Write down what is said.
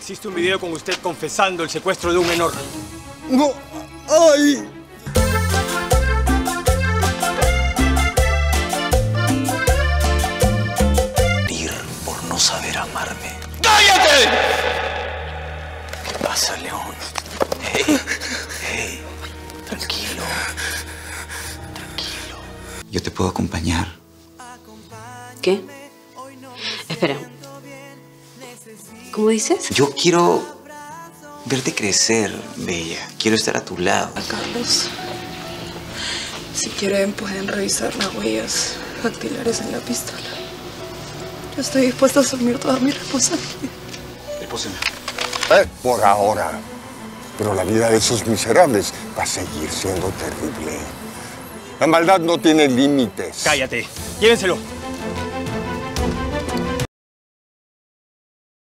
Existe un video con usted confesando el secuestro de un menor. No. ¡Ay! Morir por no saber amarme. ¡Cállate! ¿Qué pasa, León? Hey, tranquilo. Tranquilo. Yo te puedo acompañar. ¿Qué? Espera. ¿Cómo dices? Yo quiero verte crecer, Bella. Quiero estar a tu lado. Carlos, si quieren pueden revisar las huellas dactilares en la pistola. Yo estoy dispuesta a asumir toda mi responsabilidad. Depóseme. Por ahora. Pero la vida de esos miserables va a seguir siendo terrible. La maldad no tiene límites. Cállate. Llévenselo.